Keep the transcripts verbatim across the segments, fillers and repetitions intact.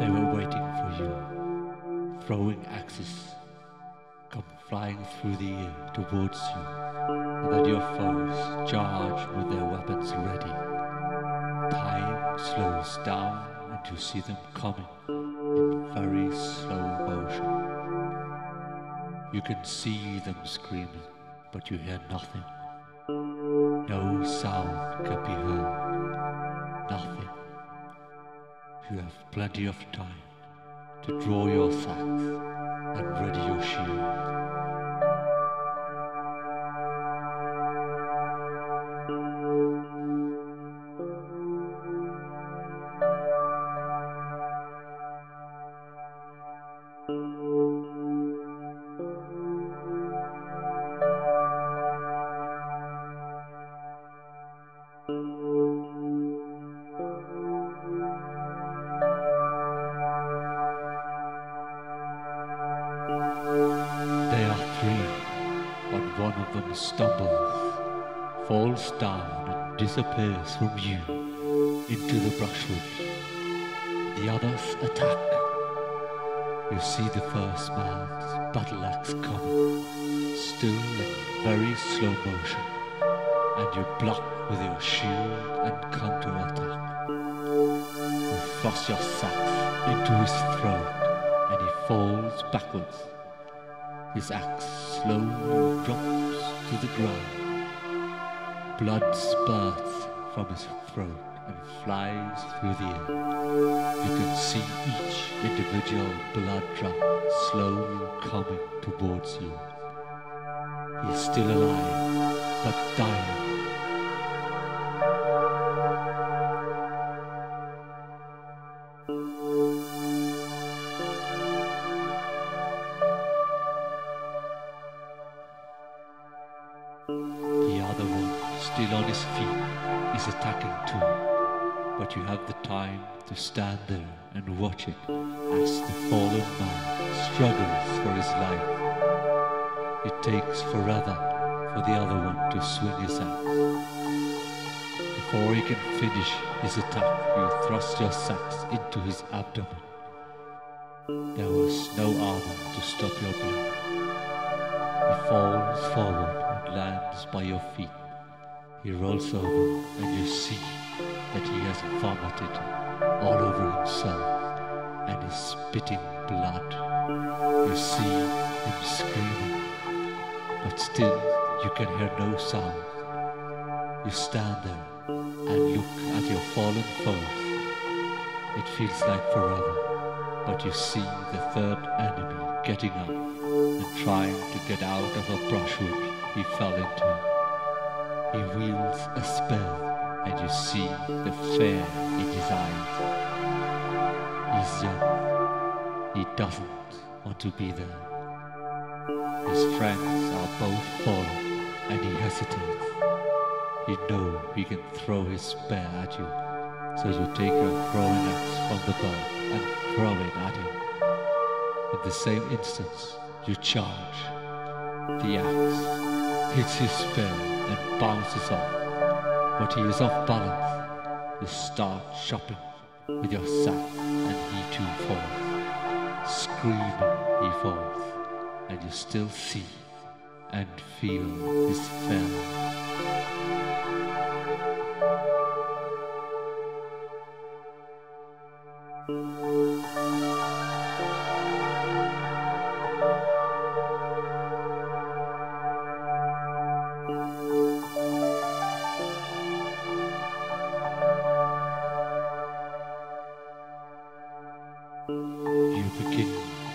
They were waiting for you, throwing axes, come flying through the air towards you, and then your foes charge with their weapons ready. Time slows down and you see them coming in very slow motion. You can see them screaming, but you hear nothing. No sound can be heard, nothing. You have plenty of time to draw your sacks and ready your shield. One of them stumbles, falls down and disappears from you into the brushwood. The others attack. You see the first man's battle axe coming, still in very slow motion, and you block with your shield and counter-attack. You thrust your sack into his throat and he falls backwards. His axe slowly drops to the ground. Blood spurts from his throat and flies through the air. You can see each individual blood drop slowly coming towards you. He is still alive, but dying. The other one, still on his feet, is attacking too, but you have the time to stand there and watch it as the fallen man struggles for his life. It takes forever for the other one to swing his axe. Before he can finish his attack, you thrust your sacks into his abdomen. There was no armor to stop your blood. He falls forward, lands by your feet. He rolls over and you see that he has vomited all over himself and is spitting blood. You see him screaming, but still you can hear no sound. You stand there and look at your fallen foe. It feels like forever, but you see the third enemy getting up and trying to get out of a brushwood he fell into. He wields a spell and you see the fear in his eyes. He's young. He doesn't want to be there. His friends are both fallen and he hesitates. You know he can throw his spear at you, so you take your throwing axe from the bow and throw it at him. In the same instance, you charge. The axe hits his spear and bounces off, but he is off balance. You start chopping with your sack and he too falls. Screaming he falls, and you still see and feel his fear.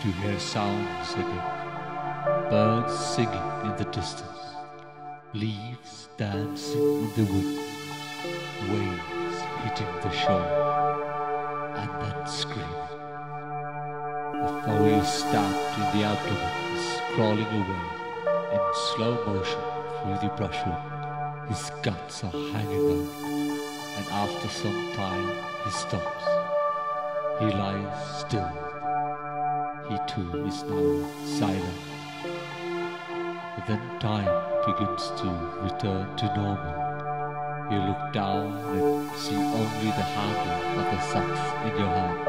You hear sounds again, birds singing in the distance, leaves dancing in the wind, waves hitting the shore, and then screaming. The foe is stabbed in the abdomen and crawling away in slow motion through the brushwood. His guts are hanging out, and after some time he stops. He lies still. He too is now silent. Then time begins to return to normal. You look down and see only the handle of the sax in your hand.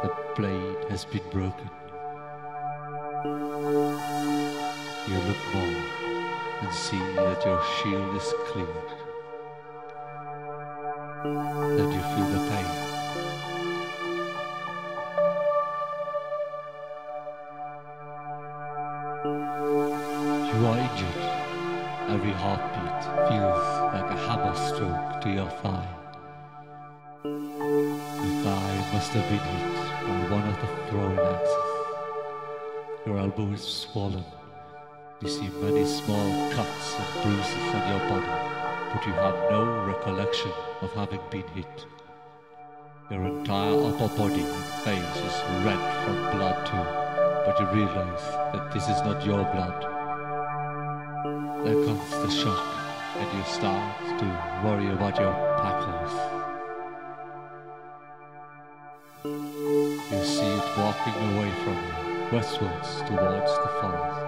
The blade has been broken. You look more and see that your shield is cleared, that you feel the pain. You are injured. Every heartbeat feels like a hammer stroke to your thigh. The thigh must have been hit by one of the throwing axes. Your elbow is swollen. You see many small cuts and bruises on your body, but you have no recollection of having been hit. Your entire upper body and face is red from blood too, but you realize that this is not your blood. There comes the shock, and you start to worry about your pack horse. You see it walking away from you, westwards towards the forest.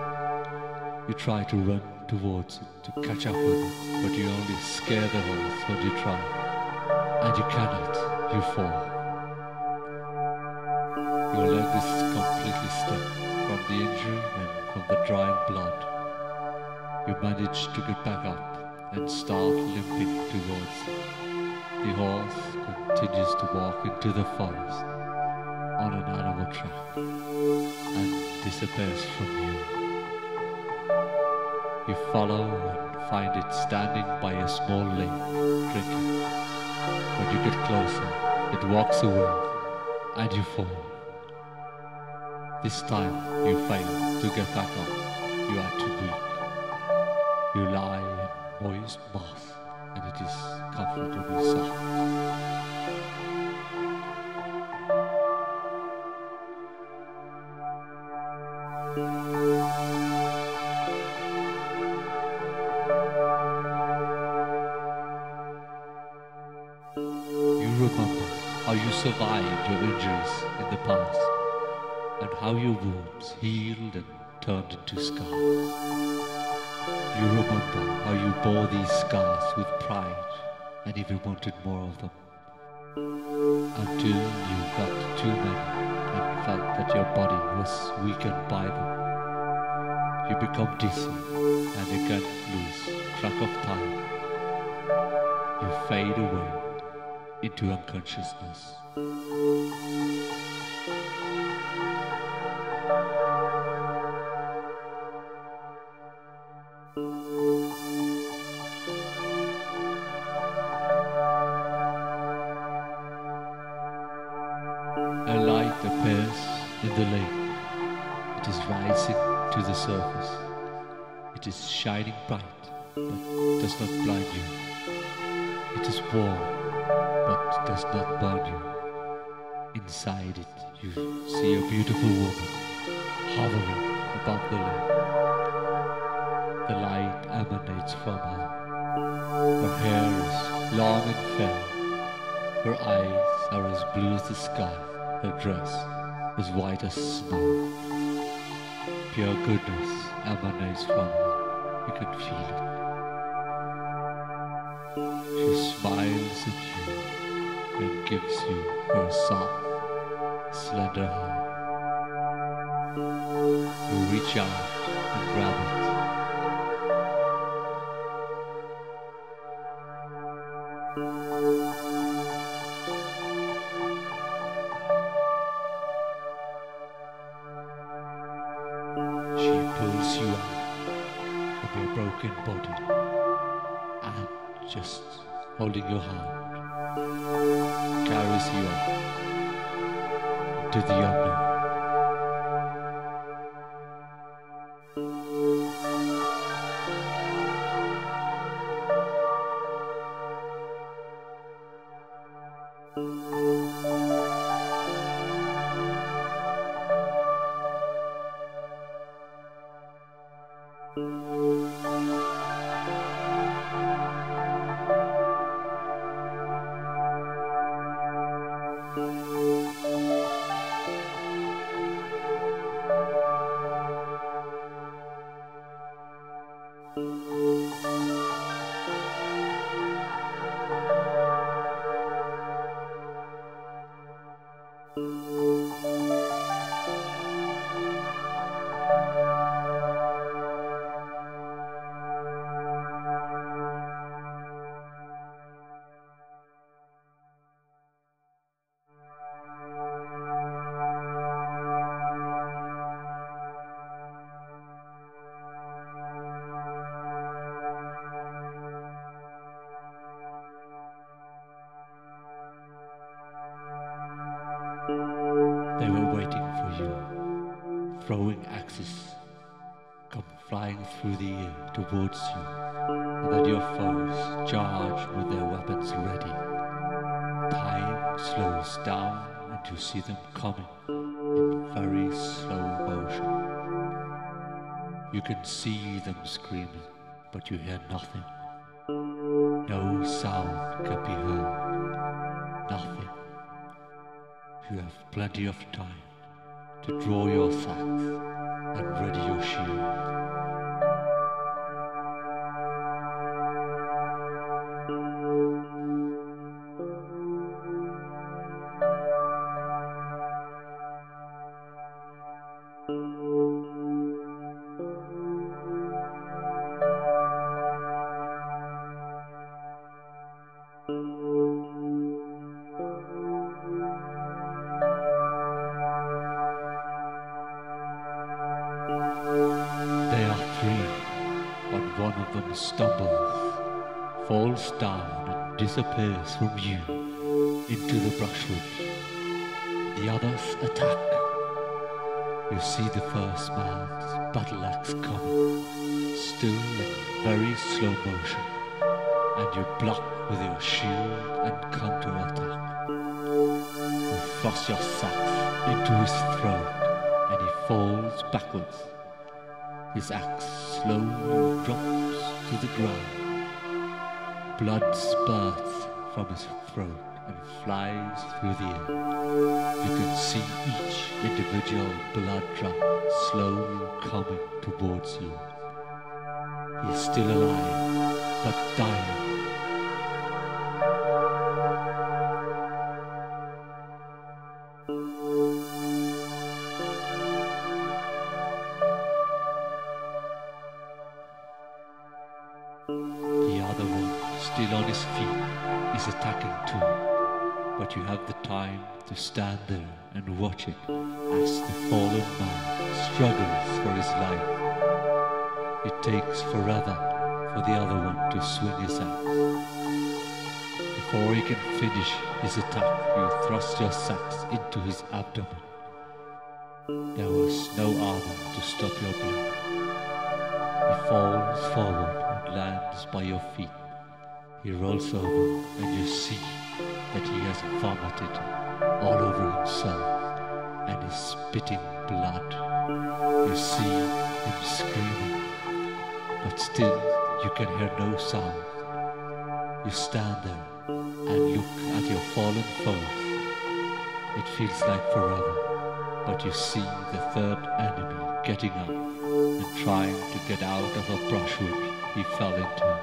You try to run towards it, to catch up with it, but you only scare the horse when you try. And you cannot, you fall. Your leg is completely stuck from the injury and from the drying blood. You manage to get back up and start limping towards it. The horse continues to walk into the forest on an animal track and disappears from you. You follow and find it standing by a small lake, drinking. When you get closer, it walks away and you fall. This time you fail to get back up. You are too weak. You lie in moist moss, and it is comfortably soft. You remember how you survived your injuries in the past, and how your wounds healed and turned into scars. You remember how you bore these scars with pride and even wanted more of them, until you got too many and felt that your body was weakened by them. You become dizzy and again lose track of time. You fade away into unconsciousness. Appears in the lake. It is rising to the surface. It is shining bright, but does not blind you. It is warm, but does not burn you. Inside it, you see a beautiful woman hovering above the lake. The light emanates from her. Her hair is long and fair. Her eyes are as blue as the sky. Her dress is white as snow. Pure goodness emanates from her. You can feel it. She smiles at you and gives you her soft, slender hand. You reach out and grab it. Pulls you out of your broken body and, just holding your hand, carries you up into the unknown. Thank you. They were waiting for you, throwing axes, come flying through the air towards you, and then your foes charge with their weapons ready. Time slows down and you see them coming in very slow motion. You can see them screaming, but you hear nothing. No sound can be heard, nothing. You have plenty of time to draw your scythe and ready your shield. One of them stumbles, falls down and disappears from you into the brushwood. The others attack. You see the first man's battle axe coming, still in very slow motion, and you block with your shield and counter-attack. You thrust your scythe into his throat and he falls backwards. His axe slowly drops to the ground. Blood spurts from his throat and flies through the air. You can see each individual blood drop slowly coming towards you. He is still alive, but dying. The other one, still on his feet, is attacking too, but you have the time to stand there and watch it as the fallen man struggles for his life. It takes forever for the other one to swing his axe. Before he can finish his attack, you thrust your sacks into his abdomen. There was no armor to stop your blow. He falls forward, lands by your feet. He rolls over and you see that he has vomited all over himself and is spitting blood. You see him screaming, but still you can hear no sound. You stand there and look at your fallen foe. It feels like forever, but you see the third enemy getting up and trying to get out of a brushwood he fell into.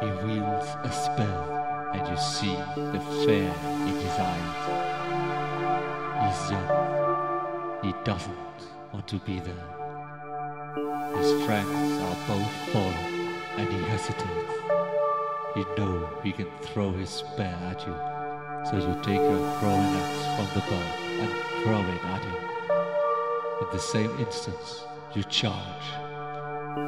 He wields a spell and you see the fear in his eyes. He's young. He doesn't want to be there. His friends are both fallen and he hesitates. He knows he can throw his spear at you, so you take your throwing axe from the bow and throw it at him. In the same instance, you charge.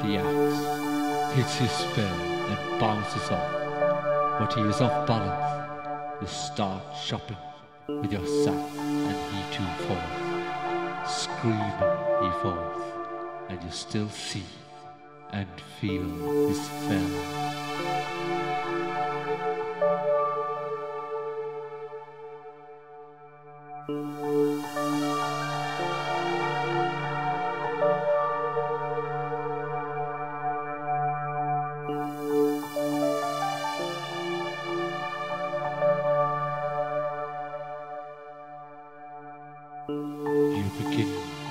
The axe hits his spear and bounces off, but he is off balance. You start chopping with your sack and he too falls. Screaming he falls, and you still see and feel his fear.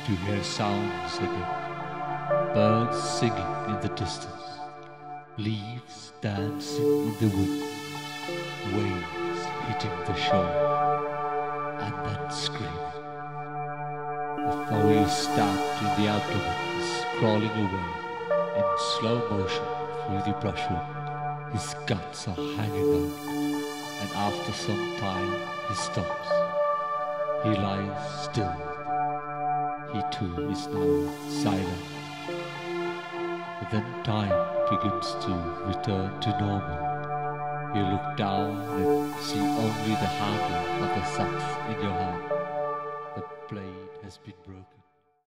You hear sounds again, birds singing in the distance, leaves dancing in the wind, waves hitting the shore. at that scream. The foley stopped in the outdoors, crawling away in slow motion through the brushwood. His guts are hanging out, and after some time he stops. He lies still. He too is now silent. And then time begins to return to normal. You look down and see only the handle of the axe in your hand. The blade has been broken.